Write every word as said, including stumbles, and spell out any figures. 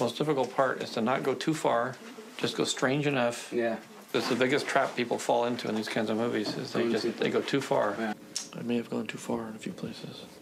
most difficult part is to not go too far, just go strange enough. Yeah. That's the biggest trap people fall into in these kinds of movies, is they just, they go too far. Yeah. I may have gone too far in a few places.